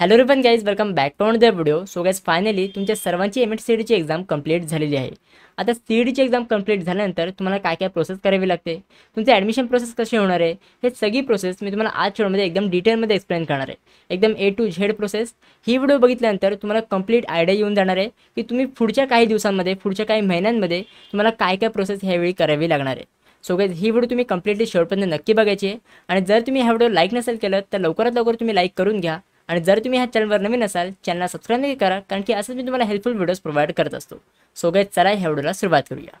Hello everyone guys welcome back to another video. So guys finally तुमच्या सर्वांची MHT-CET ची exam complete झालेली आहे। आता CET ची एक्झाम कंप्लीट झाल्यानंतर तुम्हाला काय काय प्रोसेस करावी लागते, तुमचे ॲडमिशन प्रोसेस कशी होणार आहे, हे सगळी प्रोसेस मी तुम्हाला आज व्हिडिओमध्ये एकदम डिटेलमध्ये एक्सप्लेन करणार आहे, एकदम A to Z प्रोसेस। ही व्हिडिओ बघितल्यानंतर तुम्हाला कंप्लीट आयडिया येऊन जाणार आहे की तुम्ही पुढच्या काही दिवसांमध्ये, पुढच्या काही महिन्यांमध्ये तुम्हाला काय काय प्रोसेस ह्यावेळी करावी लागणार आहे। सो गाइज ही वीडियो तुम्हें कंप्लीटली शेवटपर्यंत नक्की बघायची आहे, आणि जर तुम्हें हा वीडियो लाइक नसेल केलं तर लवकरात लवकर तुम्हें लाइक करून घ्या, आणि जर तुम्हें हा चैनल नवीन असाल चैनल सब्सक्राइब नहीं करा, कारण की असंच मी तुम्हाला हेल्पफुल वीडियोस प्रोवाइड करत असतो। सो गाइज चला ह्या वीडियोला सुरुवात करूया।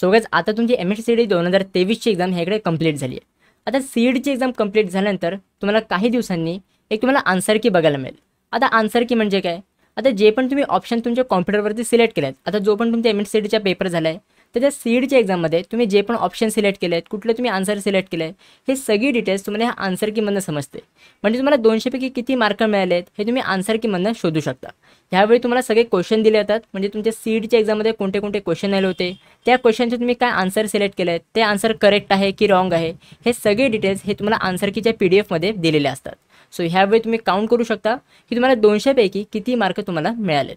सो गाइज आता तुमची MHT-CET 2023 ची एक्झाम ह्याकडे कंप्लीट झाली आहे। आता CET ची एक्झाम कंप्लीट झाल्यानंतर तुम्हाला काही दिवसांनी एक तुम्हाला आन्सर की बघायला मिळेल। आता आन्सर की म्हणजे काय, आता जे पण तुम्ही ऑप्शन तुमच्या कॉम्प्युटरवरती सिलेक्ट केलेत, आता जो पण तुमचा MHT-CET चा पेपर झालाय तर त्या CET च्या एक्झाममध्ये तुम्ही जे पण ऑप्शन सिलेक्ट केले आहेत, कुठले तुम्ही आन्सर सिलेक्ट केले आहे, हे सगळी डिटेल्स तुम्हाला ह्या आन्सर कीमधनं समजते। म्हणजे तुम्हाला 200पैकी किती मार्क मिळाले आहेत हे तुम्ही आन्सर कीमधनं शोधू शकता। ह्यावेळी तुम्हाला सगळे क्वेश्चन दिले जातात, म्हणजे तुमच्या CET च्या एक्झाममध्ये कोणते कोणते क्वेश्चन आले होते, त्या क्वेश्चनचे तुम्ही काय आन्सर सिलेक्ट केले आहेत, ते आन्सर करेक्ट आहे की रॉंग आहे, हे सगळे डिटेल्स हे तुम्हाला आन्सर कीच्या PDF मध्ये दिलेले असतात। सो ह्यावेळी तुम्ही काउंट करू शकता की तुम्हाला 200पैकी किती मार्क तुम्हाला मिळालेत।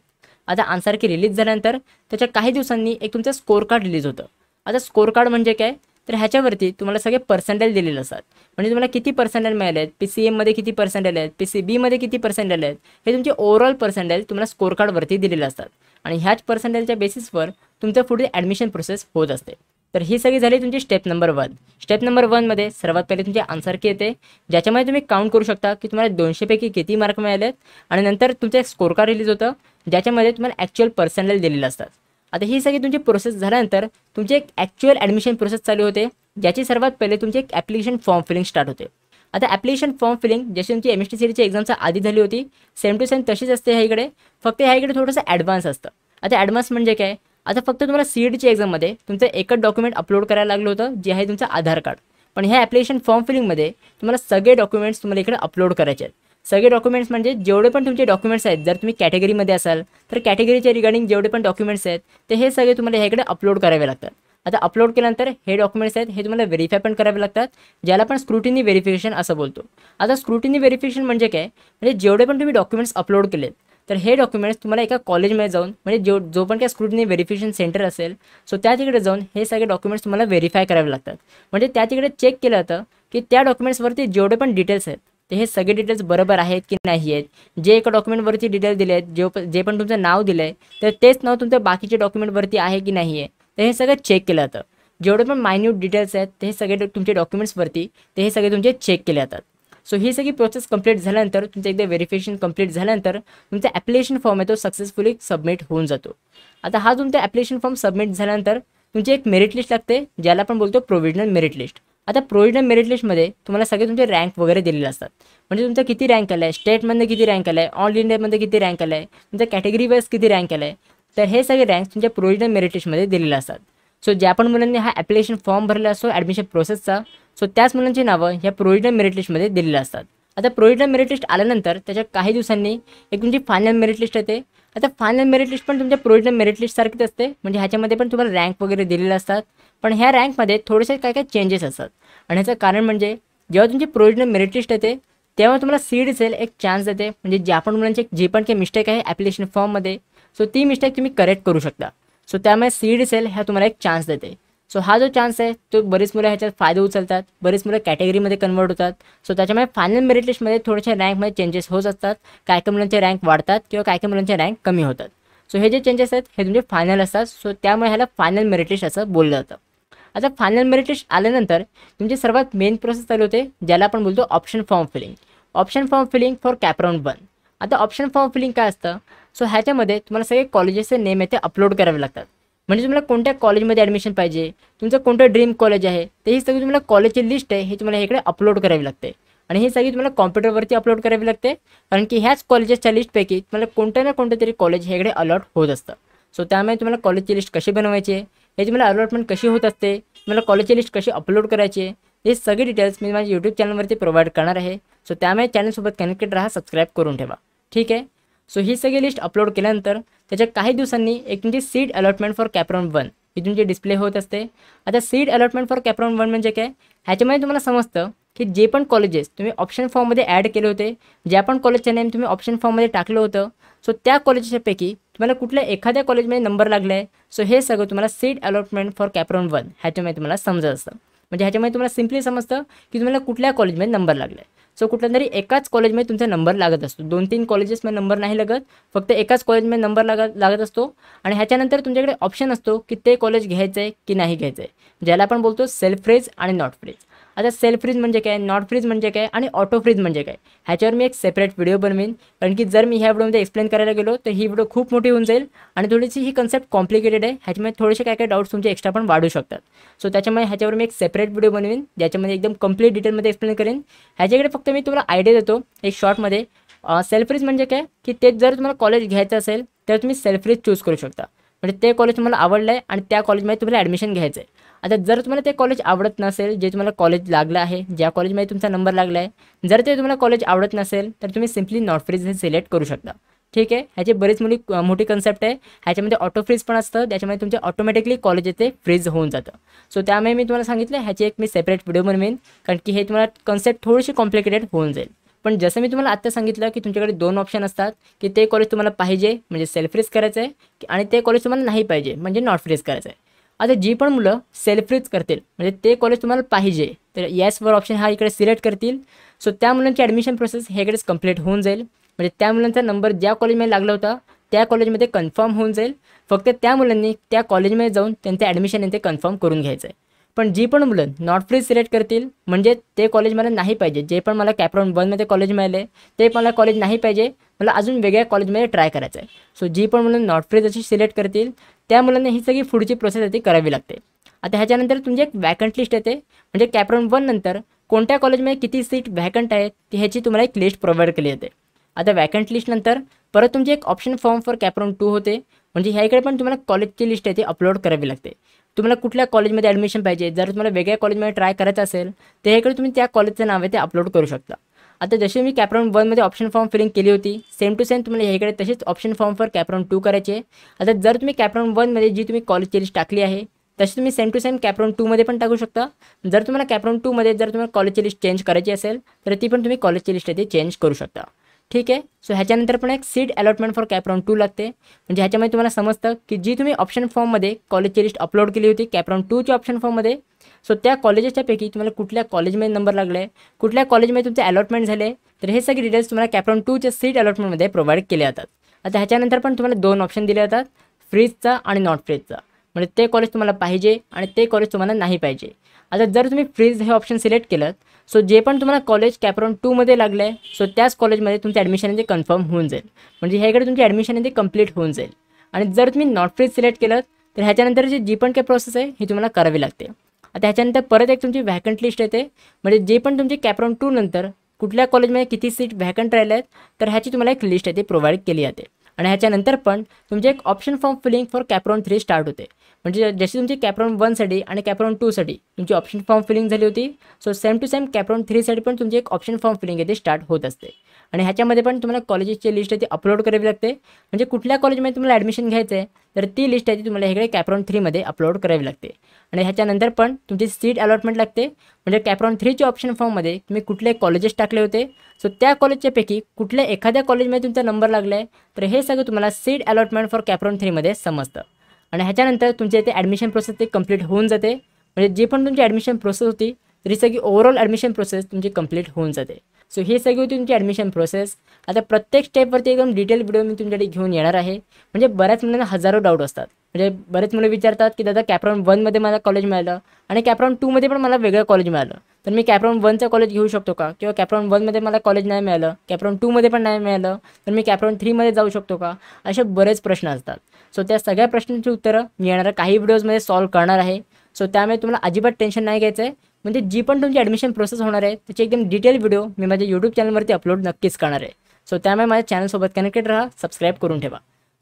आता आन्सर की रिलीज झाल्यानंतर त्याच्या काही दिवसांनी एक तुमचा स्कोर कार्ड रिलीज होतं। आता स्कोर कार्ड म्हणजे काय, तर ह्याच्यावरती तुम्हाला सगळे पर्सेंटेज दिलेले असतात, म्हणजे तुम्हाला किती पर्सेंटेज मिळाले आहेत, PCMमध्ये किती पर्सेंटेज आहेत, PCBमध्ये किती पर्सेंटेज आहेत, हे तुमचे ओव्हरऑल पर्सेंटेज तुम्हाला स्कोर कार्डवरती दिलेले असतात, आणि ह्याच पर्सेंटेजच्या बेसिसवर तुमचं पुढे ॲडमिशन प्रोसेस होत असते। तर ही सगळी झाली तुमची स्टेप नंबर 1। स्टेप नंबर 1मध्ये सर्वात पहिले तुमची आन्सर की येते, ज्याच्यामध्ये तुम्ही काउंट करू शकता की तुम्हाला 200पैकी किती मार्क मिळालेत, आणि नंतर तुमचं एक स्कोर कार्ड रिलीज होतं ज्याच्यामध्ये तुम्हाला ॲक्च्युअल पर्सेंटेज दिलेले असतात। आता ही सगळी तुमची प्रोसेस झाल्यानंतर तुमची एक ॲक्च्युअल ॲडमिशन प्रोसेस चालू होते, ज्याची सर्वात पहिले तुमची एक ॲप्लिकेशन फॉर्म फिलिंग स्टार्ट होते। आता ॲप्लिकेशन फॉर्म फिलिंग जशी तुमची MHT-CET ची एक्झामचा आधी झाली होती सेम टू सेम तशीच असते, ह्याकडे फक्त ह्याकडे थोडंसं ॲडव्हान्स असतं। आता ॲडव्हान्स म्हणजे काय, आता फक्त तुम्हाला CET च्या एक्झाममध्ये तुमचं एकच डॉक्युमेंट अपलोड करायला लागलं होतं, जे आहे तुमचं आधार कार्ड, पण ह्या ॲप्लिकेशन फॉर्म फिलिंगमध्ये तुम्हाला सगळे डॉक्युमेंट्स तुम्हाला इकडे अपलोड करायचे आहेत। सगळे डॉक्युमेंट्स म्हणजे जेवढे पण तुमचे डॉक्युमेंट्स आहेत, जर तुम्ही कॅटेगरीमध्ये असाल तर कॅटेगरीच्या रिगार्डिंग जेवढे पण डॉक्युमेंट्स आहेत ते हे सगळे तुम्हाला ह्याकडे अपलोड करावे लागतात। आता अपलोड केल्यानंतर हे डॉक्युमेंट्स आहेत हे तुम्हाला व्हेरीफाय पण करावे लागतात, ज्याला पण स्क्रुटिनी व्हेरिफिकेशन असं बोलतो। आता स्क्रुटिनी व्हेरिफिकेशन म्हणजे काय, म्हणजे जेवढे पण तुम्ही डॉक्युमेंट्स अपलोड केलेत तर हे डॉक्युमेंट्स तुम्हाला एका कॉलेजमध्ये जाऊन, म्हणजे जो पण काय स्क्रुटिनी व्हेरिफिकेशन सेंटर असेल सो त्या तिकडे जाऊन हे सगळे डॉक्युमेंट्स तुम्हाला व्हेरीफाय करावे लागतात। म्हणजे त्या तिकडे चेक केलं जातं की त्या डॉक्युमेंट्सवरती जेवढे पण डिटेल्स आहेत ते हे सगळे डिटेल्स बरोबर आहेत की नाही आहेत। जे एका डॉक्युमेंटवरती डिटेल दिले आहेत, जे पण तुमचं नाव दिलं आहे तर तेच नाव तुमचं बाकीचे डॉक्युमेंटवरती आहे की नाही आहे, तर हे सगळं चेक केलं जातं। जेवढे पण मायन्यूट डिटेल्स आहेत ते हे सगळे तुमचे डॉक्युमेंट्सवरती ते हे सगळे तुमचे चेक केले जातात। सो ही सगळी प्रोसेस कंप्लीट झाल्यानंतर तुमचं एकदा व्हेरिफिकेशन कंप्लीट झाल्यानंतर तुमचा ॲप्लिकेशन फॉर्म आहे तो सक्सेसफुली सबमिट होऊन जातो। आता हा तुमचा ॲप्लिकेशन फॉर्म सबमिट झाल्यानंतर तुमची एक मेरिट लिस्ट लागते, ज्याला आपण बोलतो प्रोव्हिजनल मेरिट लिस्ट। आता प्रोव्हिजनल मेरिट लिस्टमध्ये तुम्हाला सगळे तुमचे रँक वगैरे दिलेले असतात, म्हणजे तुमचा किती रँक आला आहे, स्टेटमध्ये किती रँक आला आहे, ऑल इंडियामध्ये किती रँक आला आहे, तुमचा कॅटेगरी वाईज किती रँक आला आहे, तर हे सगळे रँक तुमच्या प्रोव्हिजनल मेरिट लिस्टमध्ये दिलेले असतात। सो ज्या पण मुलांनी हा ॲप्लिकेशन फॉर्म भरला असतो ॲडमिशन प्रोसेसचा सो त्याच मुलांची नावं ह्या प्रोव्हिजनल मेरिट लिस्टमध्ये दिलेले असतात। आता प्रोव्हिजनल मेरिट लिस्ट आल्यानंतर त्याच्या काही दिवसांनी एक तुमची फायनल मेरिट लिस्ट येते। आता फायनल मेरिट लिस्ट पण तुमच्या प्रोव्हिजनल मेरिट लिस्टसारखीच असते, म्हणजे ह्याच्यामध्ये पण तुम्हाला रँक वगैरे दिलेले असतात, पण ह्या रँकमध्ये थोडेसे काय काय चेंजेस असतात। आणि ह्याचं कारण म्हणजे जेव्हा तुमची प्रोव्हिजनल मेरिट लिस्ट येते तेव्हा तुम्हाला सीड सेल एक चान्स देते, म्हणजे ज्या पण मुलांची जे पण काही मिस्टेक आहे ॲप्लिकेशन फॉर्ममध्ये सो ती मिस्टेक तुम्ही करेक्ट करू शकता। सो त्यामुळे सीड सेल ह्या तुम्हाला एक चान्स देते। सो हा जो चान्स आहे तो बरीच मुलं ह्याच्यात फायदा उचलतात, बरीच मुलं कॅटेगरीमध्ये कन्वर्ट होतात। सो त्याच्यामुळे फायनल मेरिट लिस्टमध्ये थोडेसे रँकमध्ये चेंजेस होत असतात, काय काय मुलांचे रँक वाढतात किंवा काय काय मुलांचे रँक कमी होतात। सो हे जे चेंजेस आहेत हे तुमचे फायनल असतात, सो त्यामुळे ह्याला फायनल मेरिट लिस्ट असं बोललं जातं। आता फायनल मेरिट लिस्ट आल्यानंतर तुमची सर्वात मेन प्रोसेस चालू होते, ज्याला आपण बोलतो option form filling, option form filling for CAP round 1। आता ऑप्शन फॉर्म फिलिंग काय असतं, सो ह्याच्यामध्ये तुम्हाला सगळे कॉलेजेसचे नेम आहे ते अपलोड करावे लागतात, म्हणजे तुम्हाला कोणत्या कॉलेजमध्ये ॲडमिशन पाहिजे, तुमचं कोणतं ड्रीम कॉलेज आहे, तर ही सगळी तुम्हाला कॉलेजची लिस्ट आहे हे तुम्हाला इकडे अपलोड करावी लागते, आणि ही सगळी तुम्हाला कॉम्प्युटरवरती अपलोड करावी लागते, कारण की ह्याच कॉलेजेसच्या लिस्टपैकी तुम्हाला कोणत्या ना कोणतं तरी कॉलेज हे इकडे अलॉट होत असतं। सो त्यामुळे तुम्हाला कॉलेजची लिस्ट कशी बनवायची आहे, हे तुम्हाला अलॉटमेंट कशी होत असते, तुम्हाला कॉलेजची लिस्ट कशी अपलोड करायची आहे, हे सगळी डिटेल्स मी माझ्या यूट्यूब चॅनलवरती प्रोव्हाइड करणार आहे। सो त्यामुळे चॅनलसोबत कनेक्टेड राहा, सबस्क्राईब करून ठेवा, ठीक आहे। सो ही सगळी लिस्ट अपलोड केल्यानंतर त्याच्या काही दिवसांनी एक तुमची seat allotment for CAP round 1 ही तुमची डिस्प्ले होत असते। आता seat allotment for CAP round 1 म्हणजे काय, ह्याच्यामध्ये तुम्हाला समजतं की जे पण कॉलेजेस तुम्ही ऑप्शन फॉर्ममध्ये ॲड केले होते, ज्या पण कॉलेजचं नेम तुम्ही ऑप्शन फॉर्ममध्ये टाकलं होतं, सो त्या कॉलेजेसपैकी तुम्हाला कुठल्या एखाद्या कॉलेजमध्ये नंबर लागला आहे, सो हे सगळं तुम्हाला सीट अलॉटमेंट फॉर कॅपराउंड 1 ह्याच्यामध्ये तुम्हाला समजत असतं. म्हणजे ह्याच्यामध्ये तुम्हाला सिम्पली समजतं की तुम्हाला कुठल्या कॉलेजमध्ये नंबर लागला आहे. सो कुठल्या तरी एकाच कॉलेजमध्ये तुमचा नंबर लागत असतो, 2-3 कॉलेजेसमध्ये नंबर नाही लागत, फक्त एकाच कॉलेजमध्ये नंबर लागत असतो. आणि ह्याच्यानंतर तुमच्याकडे ऑप्शन असतो की ते कॉलेज घ्यायचं आहे की नाही घ्यायचं आहे, ज्याला आपण बोलतो सेल्फ फ्रीज आणि नॉट फ्रीज. आता सेल्फ फ्रीज म्हणजे काय, नॉट फ्रीज म्हणजे काय आणि ऑटो फ्रीज म्हणजे काय, ह्याच्यावर मी एक सेपरेट व्हिडिओ बनवेन. कारण की जर मी ह्या व्हिडिओमध्ये एक्सप्लेन करायला गेलो तर ही व्हिडिओ खूप मोठी होऊन जाईल आणि थोडीशी ही कन्सेप्ट कॉम्प्लिकेटेड आहे, ह्याच्यामध्ये थोडेसे काय काय डाऊट्स तुमचे एक्स्ट्रा पण वाढू शकतात. सो त्याच्यामुळे ह्याच्यावर मी एक सेपरेट व्हिडिओ बनवेन ज्याच्यामध्ये एकदम कंप्लीट डिटेलमध्ये एक्सप्लेन करेन. ह्याच्याकडे फक्त मी तुम्हाला आयडिया देतो एक शॉर्टमध्ये. सेल्फ फ्रीज म्हणजे काय की ते जर तुम्हाला कॉलेज घ्यायचं असेल तर तुम्ही सेल्फ फ्रीज चूज करू शकता, म्हणजे ते कॉलेज तुम्हाला आवडलं आहे आणि त्या कॉलेजमध्ये तुम्हाला ॲडमिशन घ्यायचं आहे. आता जर तुम्हाला ते कॉलेज आवडत नसेल, जे तुम्हाला कॉलेज लागलं आहे, ज्या कॉलेजमध्ये तुमचा नंबर लागला आहे, जर ते तुम्हाला कॉलेज आवडत नसेल तर तुम्ही सिम्पली नॉट फ्रीज हे सिलेक्ट करू शकता. ठीक आहे, ह्याची बरीच मोठी कन्सेप्ट आहे. ह्याच्यामध्ये ऑटो फ्रीज पण असतं, त्याच्यामध्ये तुमचे ऑटोमॅटिकली कॉलेज येथे फ्रीज होऊन जातं. सो त्यामुळे मी तुम्हाला सांगितलं ह्याची एक मी सेपरेट व्हिडिओ बनवेन, कारण की हे तुम्हाला कन्सेप्ट थोडीशी कॉम्प्लिकेटेड होऊन जाईल. पण जसं मी तुम्हाला आत्ता सांगितलं की तुमच्याकडे 2 ऑप्शन असतात की ते कॉलेज तुम्हाला पाहिजे म्हणजे सेल्फ फ्रीज करायचं आहे आणि ते कॉलेज तुम्हाला नाही पाहिजे म्हणजे नॉट फ्रीज करायचं आहे. आता जी पण मुलं सेल्फ फ्रीज करतील म्हणजे ते कॉलेज तुम्हाला पाहिजे तर येसवर ऑप्शन हा इकडे सिलेक्ट करतील. सो त्या मुलांची ॲडमिशन प्रोसेस हेकडेच कंप्लीट होऊन जाईल, म्हणजे त्या मुलांचा नंबर ज्या कॉलेजमध्ये लागला होता त्या कॉलेजमध्ये कन्फर्म होऊन जाईल. फक्त त्या मुलांनी त्या कॉलेजमध्ये जाऊन त्यांचं ॲडमिशन येथे कन्फर्म करून घ्यायचं आहे. पण जी पण मुलं नॉट फ्रीज सिलेक्ट करतील म्हणजे ते कॉलेज मला नाही पाहिजे, जे पण मला कॅपराउंड 1मध्ये कॉलेज मिळाले ते मला कॉलेज नाही पाहिजे, मला अजून वेगळ्या कॉलेजमध्ये ट्राय करायचं आहे. सो जी पण मुलं नॉट फ्रीज अशी सिलेक्ट करतील त्या मुलांना ही सगळी पुढची प्रोसेस ती करावी लागते. आता ह्याच्यानंतर तुमची एक वॅकंट लिस्ट येते, म्हणजे कॅपराउंड 1 नंतर कोणत्या कॉलेजमध्ये किती सीट व्हॅकंट आहेत ह्याची तुम्हाला एक लिस्ट प्रोव्हाइड केली जाते. आता वॅकंट लिस्टनंतर परत तुमची एक ऑप्शन फॉर्म फॉर कॅपराउंड 2 होते, म्हणजे ह्या इकडे पण तुम्हाला कॉलेजची लिस्ट आहे ती अपलोड करावी लागते. तुम्हाला कुठल्या कॉलेजमध्ये ॲडमिशन पाहिजे, जर तुम्हाला वेगळ्या कॉलेजमध्ये ट्राय करायचं असेल तर ह्याकडे तुम्ही त्या कॉलेजचं नाव आहे ते अपलोड करू शकता. आता जशी मी कॅपराउंड 1मध्ये ऑप्शन फॉर्म फिलिंग केली होती सेम टू सेम तुम्हाला ह्याकडे तशीच ऑप्शन फॉर्म फॉर कॅपराउंड 2 करायचे. आता जर तुम्ही कॅपराउंड 1मध्ये जी तुम्ही कॉलेजची लिस्ट टाकली आहे तशी तुम्ही सेम टू सेम कॅपराउंड 2मध्ये पण टाकू शकता. जर तुम्हाला कॅपराउंड 2मध्ये जर तुम्हाला कॉलेजची लिस्ट चेंज करायची असेल तर ती पण तुम्ही कॉलेजची लिस्ट आहे ती चेंज करू शकता. ठीक आहे, सो ह्याच्यानंतर पण एक सीट अलॉटमेंट फॉर कॅपराउंड 2 लागते, म्हणजे ह्याच्यामध्ये तुम्हाला समजतं की जी तुम्ही ऑप्शन फॉर्ममध्ये कॉलेजची लिस्ट अपलोड केली होती कॅपराउंड 2च्या ऑप्शन फॉर्ममध्ये, सो त्या कॉलेजेसच्यापैकी तुम्हाला कुठल्या कॉलेजमध्ये नंबर लागला आहे, कुठल्या कॉलेजमध्ये तुमचे अलॉटमेंट झाले, तर हे सगळे डिटेल्स तुम्हाला कॅपराउंड 2च्या सीट अलॉटमेंटमध्ये प्रोव्हाइड केले जातात. आता ह्याच्यानंतर पण तुम्हाला 2 ऑप्शन दिले जातात, फ्रीजचा आणि नॉट फ्रीजचा, म्हणजे ते कॉलेज तुम्हाला पाहिजे आणि ते कॉलेज तुम्हाला नाही पाहिजे. आता जर तुम्ही फ्रीज हे ऑप्शन सिलेक्ट केलं सो जे पण तुम्हाला कॉलेज कॅपराउंड 2मध्ये लागलं आहे सो त्याच कॉलेजमध्ये तुमचं ॲडमिशन ते कन्फर्म होऊन जाईल, म्हणजे ह्याकडे तुमची ॲडमिशन ते कंप्लीट होऊन जाईल. आणि जर तुम्ही नॉट फ्रीज सिलेक्ट केलं तर ह्याच्यानंतर जी पण काही प्रोसेस आहे ही तुम्हाला करावी लागते. आता ह्याच्यानंतर परत एक तुमची व्हॅकंट लिस्ट येते, म्हणजे जे पण तुमची कॅपराउंड 2 नंतर कुठल्या कॉलेजमध्ये किती सीट व्हॅकंट राहिल्या आहेत तर ह्याची तुम्हाला एक लिस्ट आहे ते प्रोव्हाइड केली जाते. आणि ह्याच्यानंतर पण तुमचे एक option form filling for cap round 3 start होते, म्हणजे जशी तुमची कॅपराउंड 1साठी आणि कॅपराउंड 2साठी तुमची ऑप्शन फॉर्म फिलिंग झाली होती so same to same cap round 3साठी पण तुमची एक ऑप्शन फॉर्म फिलिंग येथे स्टार्ट होत असते. आणि ह्याच्यामध्ये पण तुम्हाला कॉलेजेसची लिस्ट आहे ती अपलोड करावी लागते, म्हणजे कुठल्या कॉलेजमध्ये तुम्हाला ॲडमिशन घ्यायचं आहे तर ती लिस्ट आहे ती तुम्हाला इकडे कॅपराउंड 3मध्ये अपलोड करावी लागते. आणि ह्याच्यानंतर पण तुमची सीट अलॉटमेंट लागते, म्हणजे कॅपराउंड 3च्या ऑप्शन फॉर्ममध्ये तुम्ही कुठले कॉलेजेस टाकले होते सो त्या कॉलेजच्यापैकी कुठल्या एखाद्या कॉलेजमध्ये तुमचा नंबर लागला आहे तर हे सगळं तुम्हाला सीट अलॉटमेंट फॉर कॅपराउंड 3मध्ये समजतं. आणि ह्याच्यानंतर तुमच्या इथे ॲडमिशन प्रोसेस ते कंप्लीट होऊन जाते, म्हणजे जी पण तुमची ॲडमिशन प्रोसेस होती तरी सगळी ओव्हरऑल ॲडमिशन प्रोसेस तुमची कंप्लीट होऊन जाते. सो ही सगळी होती तुमची ॲडमिशन प्रोसेस. आता प्रत्येक स्टेपवरती एकदम डिटेल व्हिडिओ मी तुमच्याकडे घेऊन येणार आहे, म्हणजे बऱ्याच मुलांना हजारो डाऊट असतात, म्हणजे बरेच मुलं विचारतात की दादा कॅपराउंड 1मध्ये मला कॉलेज मिळालं आणि कॅपराउंड 2मध्ये पण मला वेगळं कॉलेज मिळालं तर मी कॅपराउंड 1चं कॉलेज घेऊ शकतो का, किंवा कॅपराउंड 1मध्ये मला कॉलेज नाही मिळालं कॅपराउंड 2मध्ये पण नाही मिळालं तर मी कॅपराउंड 3मध्ये जाऊ शकतो का, असे बरेच प्रश्न असतात. सो त्या सगळ्या प्रश्नांची उत्तरं मी येणाऱ्या काही व्हिडिओजमध्ये सॉल्व्ह करणार आहे. सो त्यामुळे तुम्हाला अजिबात टेन्शन नाही घ्यायचं आहे, म्हणजे जी पण तुमची ॲडमिशन प्रोसेस होणार आहे त्याची एकदम डिटेल व्हिडिओ मी माझ्या यूट्यूब चॅनलवरती अपलोड नक्कीच करणार आहे. सो त्यामुळे माझ्या चॅनलसोबत कनेक्टेड राहा, सबस्क्राईब करून ठेवा.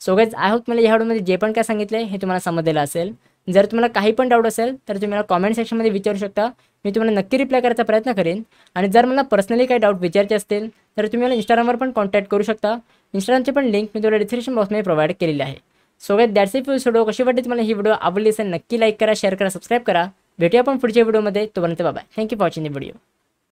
सो गाईज आय होप मला या व्हिडिओमध्ये जे पण काय सांगितलं आहे हे तुम्हाला समजलेलं असेल. जर तुम्हाला काही पण डाऊट असेल तर तुम्ही मला कॉमेंट सेक्शनमध्ये विचारू शकता, मी तुम्हाला नक्की रिप्लाय करायचा प्रयत्न करेन. आणि जर मला पर्सनली काही डाऊट विचारायचे असतील तर तुम्ही मला इंस्टाग्रामवर पण कॉन्टॅक्ट करू शकता, इंस्टाग्रामची पण लिंक मी तुम्हाला डिस्क्रिप्शन बॉक्समध्ये प्रोव्हाइड केलेली आहे. So guys that's it for this video. कशी वाटली तुम्हाला ही व्हिडिओ, आवडली असेल नक्की लाईक करा, शेअर करा, सबस्क्राईब करा. भेटूया आपण पुढच्या व्हिडिओमध्ये, तोपर्यंत bye. Thank you for watching the video.